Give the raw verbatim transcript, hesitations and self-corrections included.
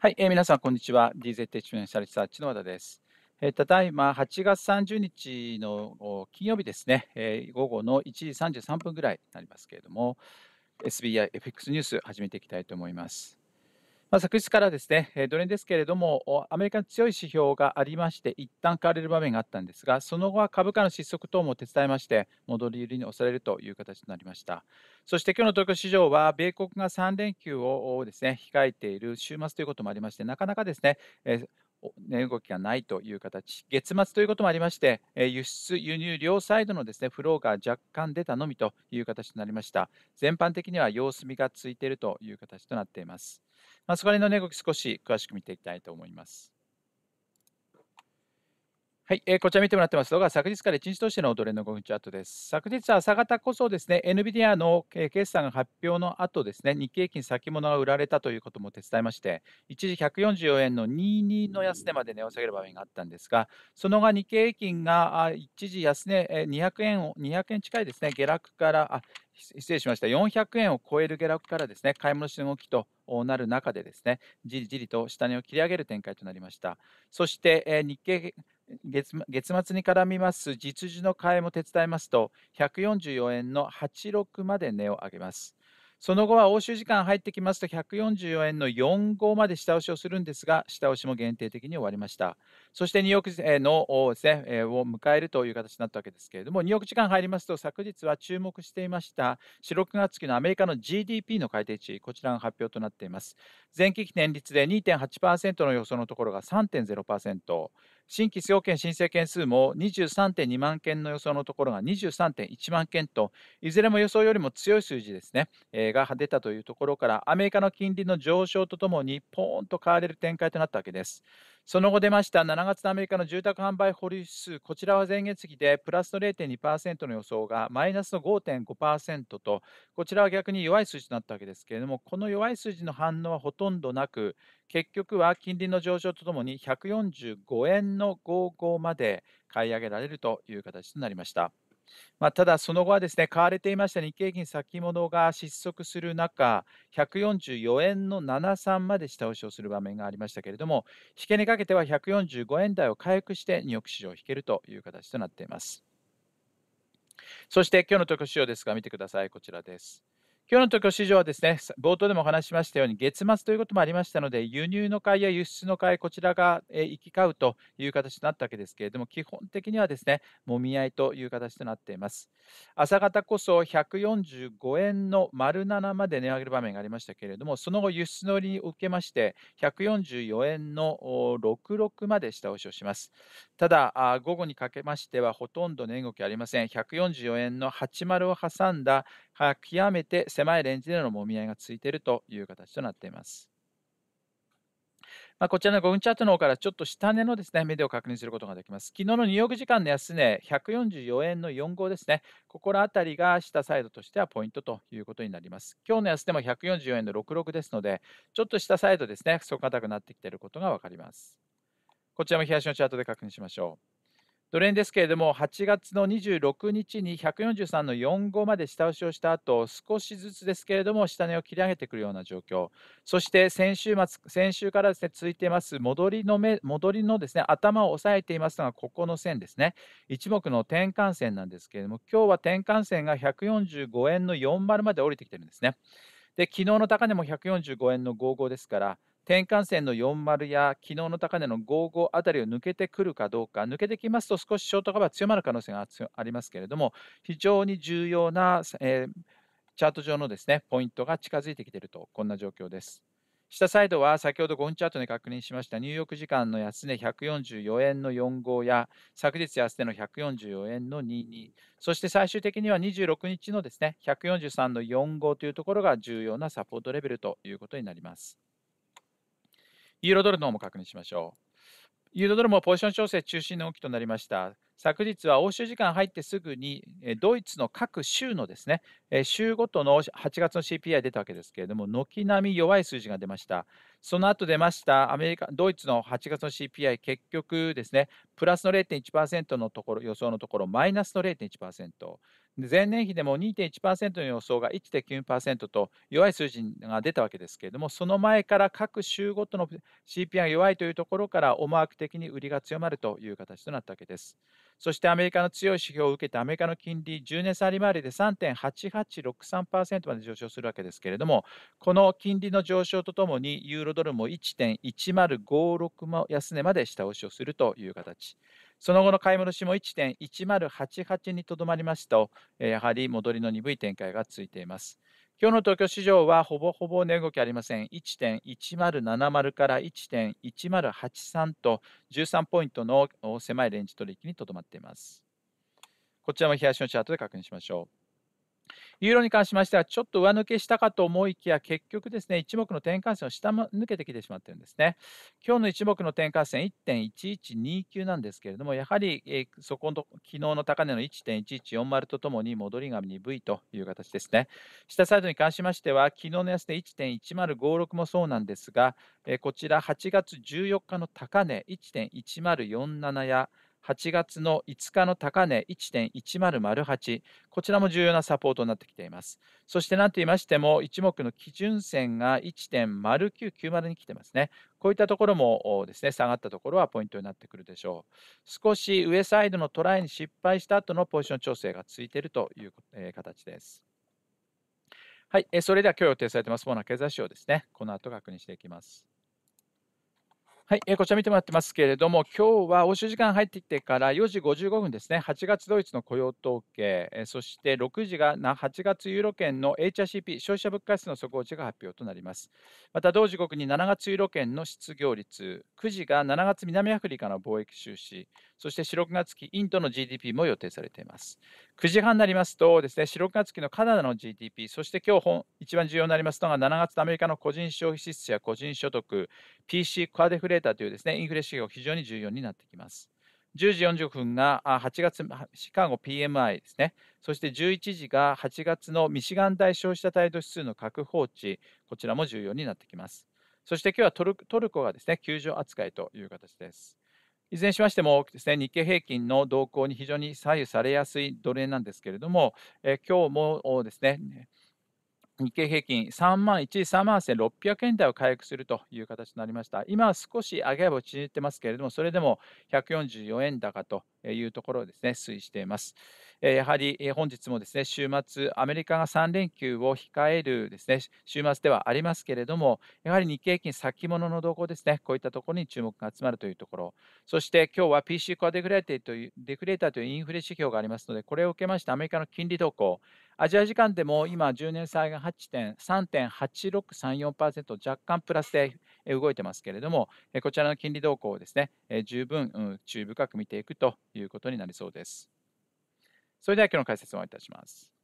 はい、えー、皆さん、こんにちは。ディーゼット エクスペリエンシャルリサーチの和田です。えー、ただいまはちがつさんじゅうにちの金曜日ですね、えー、午後のいちじさんじゅうさんぷんぐらいになりますけれども、 エスビーアイエフエックス ニュース始めていきたいと思います。まあ、昨日からですね、ドル円ですけれども、アメリカの強い指標がありまして、一旦買われる場面があったんですが、その後は株価の失速等も手伝いまして、戻り売りに押されるという形となりました。そして今日の東京市場は、米国がさんれんきゅうをですね、控えている週末ということもありまして、なかなかですね、えー値動きがないという形、月末ということもありまして、輸出、輸入両サイドのですね、フローが若干出たのみという形となりました。全般的には様子見がついているという形となっています。まあ、そこら辺の値動き、少し詳しく見ていきたいと思います。はい、えー、こちら見てもらってますのが、昨日からいちにち通してのドル円のごふんチャートです。昨日は朝方こそですね、エヌビディア の決算の発表の後ですね、日経平均先物が売られたということも手伝いまして、一時ひゃくよんじゅうよえんのにじゅうにの安値まで値を下げる場面があったんですが、その後日経平均が一時安値にひゃくえんを、にひゃくえん近いですね、下落から、あ、失礼しました、よんひゃくえんを超える下落からですね、買い戻しの動きとなる中でですね、じりじりと下値を切り上げる展開となりました。そして、えー、日経月, 月末に絡みます実需の買いも手伝いますと、ひゃくよんじゅうよえんのはちじゅうろくまで値を上げます。その後は欧州時間入ってきますと、ひゃくよんじゅうよえんのよんじゅうごまで下押しをするんですが、下押しも限定的に終わりました。そしてニューヨークのですねを迎えるという形になったわけですけれども、ニューヨーク時間入りますと、昨日は注目していましたしろくがつきのアメリカの ジーディーピー の改定値、こちらが発表となっています。前期比年率で にてんはちパーセント の予想のところが さんてんぜろパーセント、新規失業件申請件数も にじゅうさんてんにまんけんの予想のところが にじゅうさんてんいちまんけんと、いずれも予想よりも強い数字ですね、えー、が出たというところから、アメリカの金利の上昇とともにポーンと買われる展開となったわけです。その後出ましたしちがつのアメリカの住宅販売保有指数、こちらは前月比でプラスの れいてんにパーセント の予想がマイナスの ごてんごパーセント と、こちらは逆に弱い数字となったわけですけれども、この弱い数字の反応はほとんどなく、結局は金利の上昇とともにひゃくよんじゅうごえんのごじゅうごまで買い上げられるという形となりました。まあ、ただその後はですね、買われていました日経平均先物が失速する中、ひゃくよんじゅうよえんのななじゅうさんまで下押しをする場面がありましたけれども、引けにかけてはひゃくよんじゅうごえん台を回復してニューヨーク市場を引けるという形となっています。そして今日の東京市場ですが、見てください。こちらです。今日の東京市場はですね、冒頭でもお話しましたように、月末ということもありましたので、輸入の買いや輸出の買い、こちらが行き交うという形になったわけですけれども、基本的にはですね、もみ合いという形となっています。朝方こそひゃくよんじゅうごえんの丸ななまで値上げる場面がありましたけれども、その後輸出の売りを受けまして、ひゃくよんじゅうよえんのろくじゅうろくまで下押しをします。ただ、午後にかけましてはほとんど値動きありません。ひゃくよんじゅうよえんのはちじゅうを挟んだ、極めて狭いレンジでのもみ合いがついているという形となっています。まあ、こちらのごふんチャートの方からちょっと下値のですね、目でを確認することができます。昨日のニューヨーク時間の安値、ひゃくよんじゅうよえんのよんじゅうごですね、ここら辺りが下サイドとしてはポイントということになります。今日の安値もひゃくよんじゅうよえんのろくじゅうろくですので、ちょっと下サイドですね、底堅くなってきていることが分かります。こちらも日足のチャートで確認しましょう。ドル円ですけれども、はちがつのにじゅうろくにちにひゃくよんじゅうさんのよんじゅうごまで下押しをした後、少しずつですけれども下値を切り上げてくるような状況、そして先週末、先週からですね、続いています戻りの目、戻りのですね、頭を押さえていますのがここの線ですね、一目の転換線なんですけれども、今日は転換線がひゃくよんじゅうごえんのよんじゅうまで降りてきてるんですね。で、昨日の高値もひゃくよんじゅうごえんのごじゅうごですから、転換線のよんじゅうや昨日の高値のごじゅうごあたりを抜けてくるかどうか、抜けてきますと少しショートカバー強まる可能性がありますけれども、非常に重要な、えー、チャート上のですね、ポイントが近づいてきていると、こんな状況です。下サイドは先ほどごふんチャートで確認しましたニューヨーク時間の安値ひゃくよんじゅうよえんのよんじゅうごや昨日安値のひゃくよんじゅうよえんのにじゅうに、そして最終的にはにじゅうろくにちのですね、ひゃくよんじゅうさんのよんじゅうというところが重要なサポートレベルということになります。ユーロドルの方も確認しましょう。ユーロドルもポジション調整中心の動きとなりました。昨日は欧州時間入ってすぐにドイツの各州のですね、州ごとのはちがつの シーピーアイ 出たわけですけれども、軒並み弱い数字が出ました。その後出ましたアメリカ、ドイツのはちがつの シーピーアイ、結局ですね、プラスの れいてんいちパーセント のところ予想のところ、マイナスの れいてんいちパーセント。前年比でも にてんいちパーセント の予想が いってんきゅうパーセント と弱い数字が出たわけですけれども、その前から各週ごとの シーピーアイ が弱いというところから思惑的に売りが強まるという形となったわけです。そしてアメリカの強い指標を受けてアメリカの金利じゅうねん差利回りで さんてんはちはちろくさんパーセント まで上昇するわけですけれども、この金利の上昇とともにユーロドルも いってんいちまるごろく も安値まで下押しをするという形。その後の買い戻しも いってんいちまるはちはち にとどまりますと、やはり戻りの鈍い展開が続いています。今日の東京市場はほぼほぼ値動きありません。 いってんいちまるななまる から いってんいちまるはちさん とじゅうさんポイントの狭いレンジ取引にとどまっています。こちらも日足のチャートで確認しましょう。ユーロに関しましてはちょっと上抜けしたかと思いきや、結局ですね、一目の転換線を下抜けてきてしまっているんですね。今日の一目の転換線 いってんいちいちにきゅう なんですけれども、やはり、えー、そこの昨日の高値の いってんいちいちよんまる とともに戻りが鈍いという形ですね。下サイドに関しましては昨日の安値 いってんいちまるごろく もそうなんですが、えー、こちらはちがつじゅうよっかの高値 いってんいちまるよんなな やはちがつのいつかの高値 いってんいちまるまるはち、こちらも重要なサポートになってきています。そして何と言いましても、一目の基準線が いってんまるきゅうきゅうまる に来てますね。こういったところもですね、下がったところはポイントになってくるでしょう。少し上サイドのトライに失敗した後のポジション調整が続いているという形です。はい、それでは今日予定されています主な経済指標ですね、この後確認していきます。はい、こちら見てもらってますけれども、今日は欧州時間入ってきてからよじごじゅうごふんですね、はちがつドイツの雇用統計、そしてろくじがはちがつユーロ圏の エイチアイシーピー 消費者物価指数の速報値が発表となります。また同時刻にしちがつユーロ圏の失業率、くじがしちがつ南アフリカの貿易収支、そしてしろくがつ期インドの ジーディーピー も予定されています。くじはんになりますとですね、しろくがつ期のカナダの ジーディーピー、そして今日一番重要になりますのがしちがつのアメリカの個人消費支出や個人所得、ピーシー コアデフレというですね、インフレ指標非常に重要になってきます。じゅうじよんじゅっぷんがはちがつシカゴ ピーエムアイ ですね。そしてじゅういちじがはちがつのミシガン大消費者態度指数の確保値、こちらも重要になってきます。そして今日はトル、トルコがですね、休場扱いという形です。いずれにしましてもですね、日経平均の動向に非常に左右されやすいドル円なんですけれども、え今日もですね、日経平均さんまんいちまんはっせんろっぴゃくえん台を回復するという形となりました。今は少し上げ幅を縮めてますけれども、それでもひゃくよんじゅうよえん高というところをですね、推移しています。やはり本日もですね、週末、アメリカがさんれんきゅうを控えるですね、週末ではありますけれども、やはり日経平均先物の動向ですね、こういったところに注目が集まるというところ、そして今日は ピーシー コアデフレーターという、デフレーターというインフレ指標がありますので、これを受けましてアメリカの金利動向、アジア時間でも今、じゅうねん債が はちてんさんてんはちろくさんよんパーセント、若干プラスで動いてますけれども、こちらの金利動向をですね、十分注意深く見ていくということになりそうです。それでは今日の解説をお願いいたします。